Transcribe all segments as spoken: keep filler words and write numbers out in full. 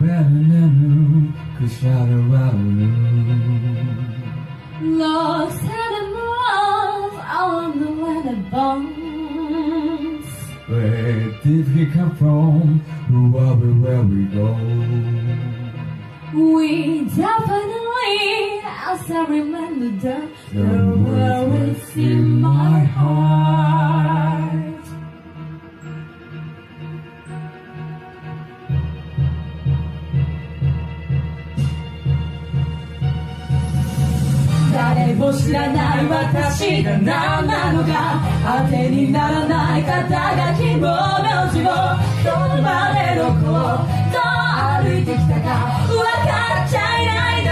Lost and love, I wonder where it bones. Where did we come from? Who are we, where we go? We definitely, as I remember that, there were words in my heart.誰も知らない私が何なのか、当てにならない肩書きも名字も、どこまでの子をどう歩いてきたか分かっちゃいない、ど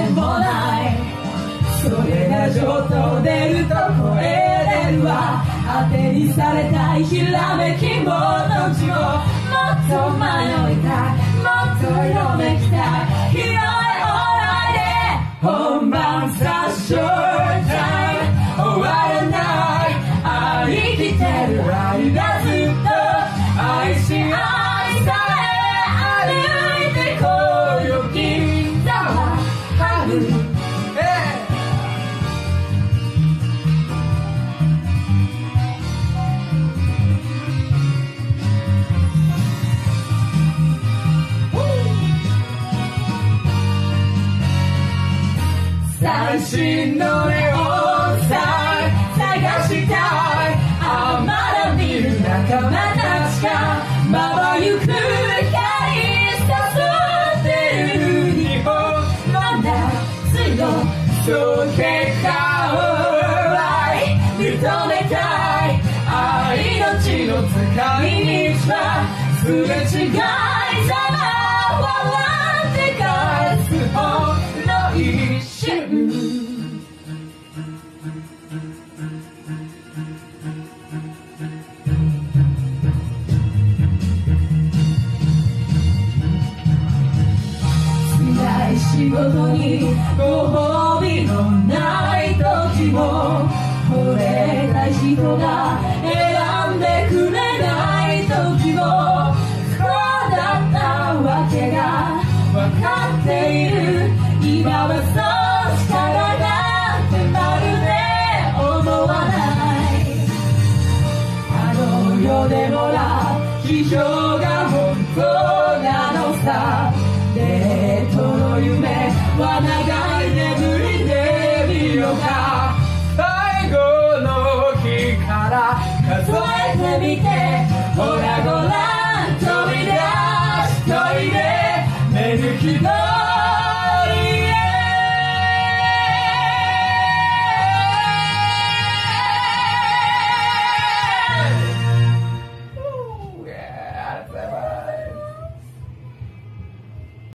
れでもない。それが上等でると超えれるわ。当てにされたいひらめきもの字も、もっと迷いたい、もっとよめきたい。広いオーライで本番さ、Short time, oh what a night. I live it and I love it. I see I say I live it for you. Give the hug. I see no neon sign. I see time. I'm not a mirror. I come at the sky. Mama, you could carry stuff to the universe. No doubt, single. So take our light. You don't make I. I don't see no time. So let's go. I love the guys. No. She was only go home no night of the moon. For that she told her, and they couldn't night of the moon. For that now, what they got, what can't they do? Even a soul, scared that the matter there, oh, no one night. I know you're the one, she's your own, go, I don't stop. 夢は長い眠りで見ようか。最後の日から数えてみてほらごらん。